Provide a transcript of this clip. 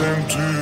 them to